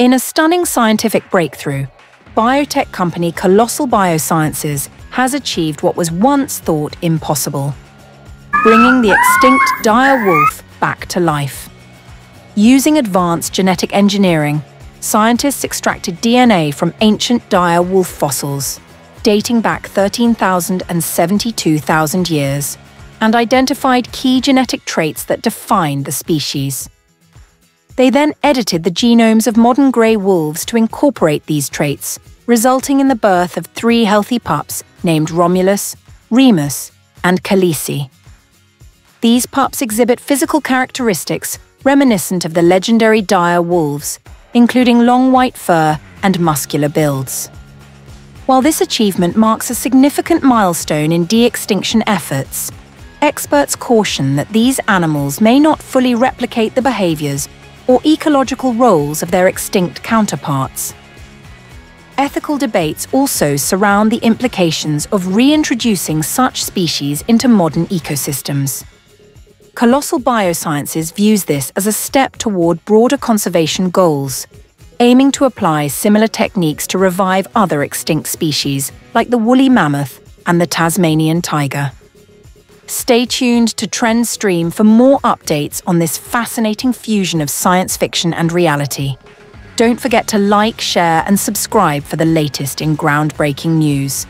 In a stunning scientific breakthrough, biotech company Colossal Biosciences has achieved what was once thought impossible, bringing the extinct dire wolf back to life. Using advanced genetic engineering, scientists extracted DNA from ancient dire wolf fossils, dating back 13,000 and 72,000 years, and identified key genetic traits that defined the species. They then edited the genomes of modern grey wolves to incorporate these traits, resulting in the birth of 3 healthy pups named Romulus, Remus, and Khaleesi. These pups exhibit physical characteristics reminiscent of the legendary dire wolves, including long white fur and muscular builds. While this achievement marks a significant milestone in de-extinction efforts, experts caution that these animals may not fully replicate the behaviours or ecological roles of their extinct counterparts. Ethical debates also surround the implications of reintroducing such species into modern ecosystems. Colossal Biosciences views this as a step toward broader conservation goals, aiming to apply similar techniques to revive other extinct species like the woolly mammoth and the Tasmanian tiger. Stay tuned to TrendStream for more updates on this fascinating fusion of science fiction and reality. Don't forget to like, share, and subscribe for the latest in groundbreaking news.